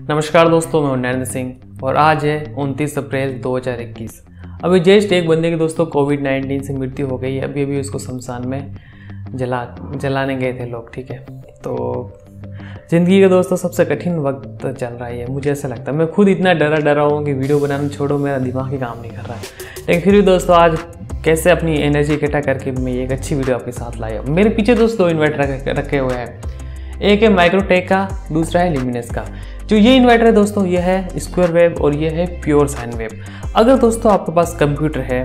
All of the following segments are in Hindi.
नमस्कार दोस्तों, मैं हूँ नरेंद्र सिंह और आज है 29 अप्रैल 2021। अभी जस्ट एक बंदे की दोस्तों कोविड-19 से मृत्यु हो गई है। अभी उसको शमशान में जलाने गए थे लोग, ठीक है। तो ज़िंदगी का दोस्तों सबसे कठिन वक्त चल रहा है, मुझे ऐसा लगता है। मैं खुद इतना डरा हुआ हूँ कि वीडियो बनाना छोड़ो, मेरा दिमाग ही काम नहीं कर रहा है। लेकिन फिर भी दोस्तों आज कैसे अपनी एनर्जी इकट्ठा करके मैं एक अच्छी वीडियो आपके साथ लाया। मेरे पीछे दोस्तों इन्वर्टर रखे हुए हैं, एक है माइक्रोटेक का, दूसरा है ल्यूमिनस का। जो ये इन्वर्टर है दोस्तों, ये है स्क्वायर वेव और ये है प्योर साइन वेव। अगर दोस्तों आपके पास कंप्यूटर है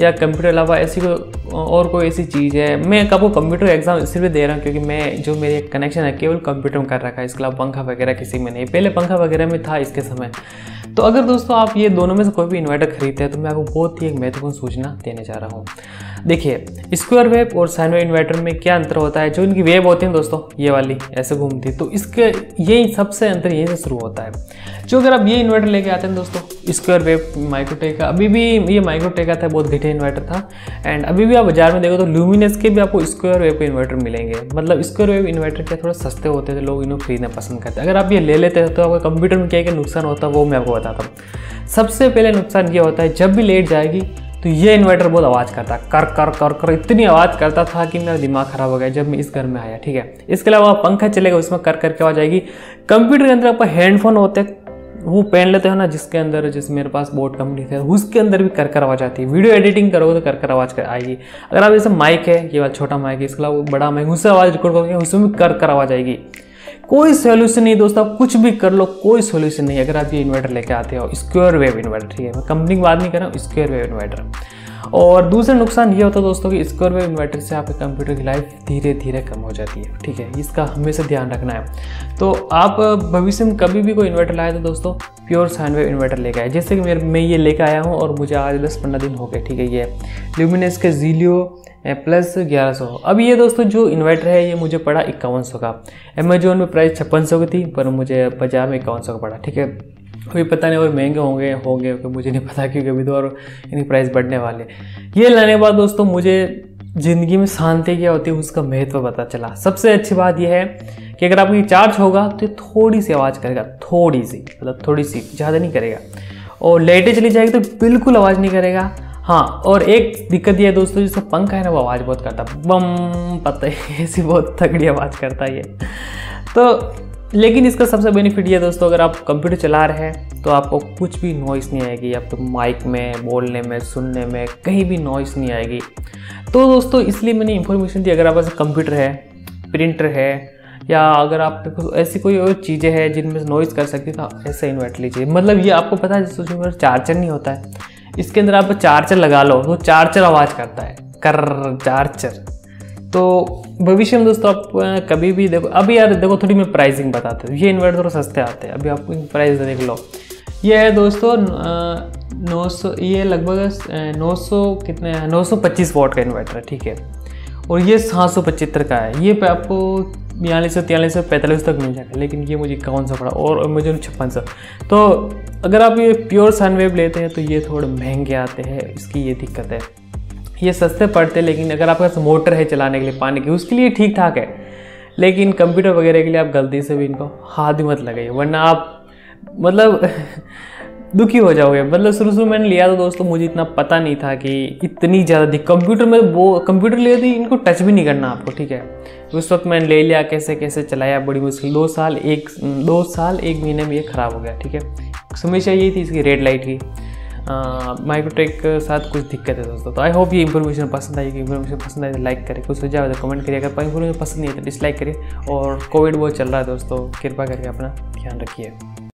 या कंप्यूटर अलावा ऐसी कोई ऐसी चीज़ है, मैं आपको कंप्यूटर एग्जाम इसलिए दे रहा हूँ क्योंकि मैं जो मेरे कनेक्शन है केवल कंप्यूटर में कर रखा है। इसके अलावा पंखा वगैरह किसी में नहीं, पहले पंखा वगैरह में था इसके समय। तो अगर दोस्तों आप ये दोनों में से कोई भी इन्वर्टर खरीदते हैं तो मैं आपको बहुत ही एक महत्वपूर्ण सूचना देने जा रहा हूँ। देखिए, स्क्वायर वेव और साइन वेव इन्वर्टर में क्या अंतर होता है। जो इनकी वेव होती है दोस्तों, ये वाली ऐसे घूमती है, तो इसके यही सबसे अंतर यहीं से शुरू होता है। जो अगर आप ये इन्वर्टर लेके आते हैं दोस्तों, स्क्वायर वेव माइक्रोटेक का, अभी भी ये माइक्रोटेक का था, बहुत घटिया इन्वर्टर था। एंड अभी भी आप बाजार में देखो तो ल्यूमिनस के भी आपको स्क्वायर वेव के इन्वर्टर मिलेंगे। मतलब स्क्वायर वेव इन्वर्टर के थोड़ा सस्ते होते थे, लोग इन्हें खरीदना पसंद करते हैं। अगर आप ये ले लेते हैं तो आपका कंप्यूटर में क्या क्या नुकसान होता है वो मैं आपको बताता हूँ। सबसे पहले नुकसान ये होता है, जब भी लेट जाएगी तो ये इन्वर्टर बहुत आवाज़ करता, कर कर कर कर इतनी आवाज़ करता था कि मेरा दिमाग खराब हो गया जब मैं इस घर में आया, ठीक है। इसके अलावा पंखा चलेगा उसमें कर कर के आवाज़ आएगी। कंप्यूटर के अंदर आपका हेडफोन होते वो पहन लेते हो ना, जिसके अंदर जिस मेरे पास बोट कंपनी थे उसके अंदर भी कर कर आवाज़ आती है। वीडियो एडिटिंग करोगे तो कर कर आवाज़ आएगी। अगर आप जैसे माइक है, ये वाला छोटा माइक है, इसके अलावा बड़ा माइक, उससे आवाज़ रिकॉर्ड करोगे उसमें भी कर कर आवाज़ आएगी। कोई सोल्यूशन नहीं दोस्तों, आप कुछ भी कर लो कोई सोल्यूशन नहीं अगर आप ये इन्वर्टर लेके आते हो, स्क्वायर वेव इन्वर्टर, ठीक है। मैं कंपनी की बात नहीं कर रहा हूँ, स्क्वायर वेव इन्वर्टर। और दूसरा नुकसान ये होता है दोस्तों कि स्क्वायर वेव इन्वर्टर से आपके कंप्यूटर की लाइफ धीरे धीरे कम हो जाती है, ठीक है। इसका हमेशा ध्यान रखना है। तो आप भविष्य में कभी भी कोई इन्वर्टर लाए तो दोस्तों प्योर साइन वेव इन्वर्टर लेके आए, जैसे कि मैं ये लेके आया हूँ और मुझे आज 10-15 दिन हो गए, ठीक है। ये ल्यूमिनस के Zelio+ 1100। अब ये दोस्तों जो इन्वर्टर है ये मुझे पड़ा 5100 का। अमेजोन में प्राइस 5600 की थी पर मुझे बाजार में 5100 का पड़ा, ठीक है। अभी पता नहीं और महंगे होंगे कि मुझे नहीं पता, क्योंकि अभी तो और इनकी प्राइस बढ़ने वाले। ये लाने के बाद दोस्तों मुझे ज़िंदगी में शांति क्या होती है उसका महत्व पता चला। सबसे अच्छी बात यह है कि अगर आपकी चार्ज होगा तो थोड़ी सी आवाज़ करेगा, थोड़ी सी, मतलब थोड़ी सी, ज़्यादा नहीं करेगा। और लाइटें चली जाएगी तो बिल्कुल आवाज़ नहीं करेगा। हाँ, और एक दिक्कत ये है दोस्तों, जिसका पंखा है ना वो आवाज़ बहुत करता, बम पता है, ऐसी बहुत तगड़ी आवाज़ करता है ये तो। लेकिन इसका सबसे बेनिफिट ये दोस्तों, अगर आप कंप्यूटर चला रहे हैं तो आपको कुछ भी नॉइस नहीं आएगी। आपको तो माइक में, बोलने में, सुनने में कहीं भी नॉइस नहीं आएगी। तो दोस्तों इसलिए मैंने इन्फॉर्मेशन दी, अगर आपके पास कंप्यूटर है, प्रिंटर है, या अगर आपके पास ऐसी कोई और चीज़ें हैं जिनमें नॉइज़ कर सकती है तो आप ऐसा इन्वर्टर लीजिए। मतलब ये आपको पता है जैसे उसमें चार्जर नहीं होता है, इसके अंदर आप चार्जर लगा लो तो चार्जर आवाज़ करता है, कर चार्जर। तो भविष्य में दोस्तों आप कभी भी देखो, अभी यार देखो थोड़ी मैं प्राइसिंग बताता हूँ। ये इन्वर्टर थोड़ा सस्ते आते हैं, अभी आपको प्राइस देख लो। ये है दोस्तों 900, ये लगभग 900 कितने 925 वॉट का इन्वर्टर है, ठीक है। और ये 775 का है, ये आपको 424345 तक मिल जाएगा। लेकिन ये मुझे 5100 पड़ा और मुझे 5600। तो अगर आप ये प्योर सन वेव लेते हैं तो ये थोड़े महंगे आते हैं, इसकी ये दिक्कत है। ये सस्ते पड़ते हैं, लेकिन अगर आपके पास मोटर है चलाने के लिए पानी की, उसके लिए ठीक ठाक है। लेकिन कंप्यूटर वगैरह के लिए आप गलती से भी इनको हाथ भी मत लगाइए, वरना आप मतलब दुखी हो जाओगे। मतलब शुरू मैंने लिया तो दोस्तों मुझे इतना पता नहीं था कि इतनी ज़्यादा दिक्कत कंप्यूटर में, वो कंप्यूटर लिए थी इनको टच भी नहीं करना आपको, ठीक है। उस वक्त मैंने ले लिया, कैसे कैसे चलाया बड़ी मुश्किल, 2 साल 1 महीने में ये ख़राब हो गया, ठीक है। समस्या यही थी इसकी रेड लाइट की। माइक्रोटेक के साथ कुछ दिक्कत है दोस्तों। तो आई होप ये इन्फॉर्मेशन पसंद आएगी। इन्फॉर्मेशन पसंद आए तो लाइक करें, कुछ सुझाव तो कमेंट करिए। अगर इन्फॉर्मेशन पसंद नहीं है तो डिसलाइक करिए। और कोविड बहुत चल रहा है दोस्तों, कृपा करके अपना ध्यान रखिए।